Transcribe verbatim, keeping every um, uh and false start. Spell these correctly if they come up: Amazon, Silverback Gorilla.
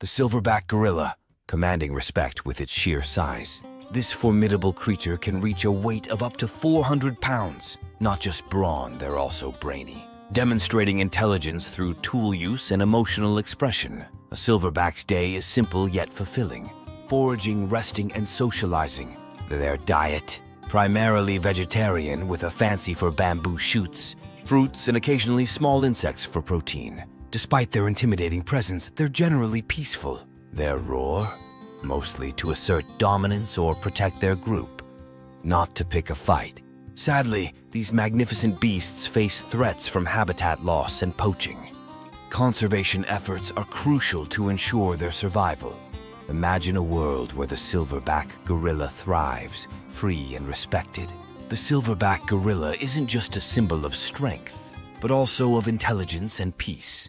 the silverback gorilla, commanding respect with its sheer size. This formidable creature can reach a weight of up to four hundred pounds. Not just brawn, they're also brainy, demonstrating intelligence through tool use and emotional expression. A silverback's day is simple yet fulfilling. Foraging, resting, and socializing. Their diet, primarily vegetarian with a fancy for bamboo shoots, fruits, and occasionally small insects for protein. Despite their intimidating presence, they're generally peaceful. Their roar, mostly to assert dominance or protect their group, not to pick a fight. Sadly, these magnificent beasts face threats from habitat loss and poaching. Conservation efforts are crucial to ensure their survival. Imagine a world where the silverback gorilla thrives, free and respected. The silverback gorilla isn't just a symbol of strength, but also of intelligence and peace.